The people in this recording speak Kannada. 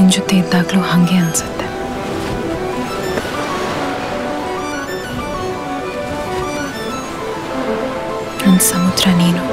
ನಿನ್ ಜೊತೆ ಇದ್ದಾಗಲೂ ಹಾಗೆ ಅನ್ಸುತ್ತೆ. ನನ್ನ ಸಮುದ್ರ ನೀನು.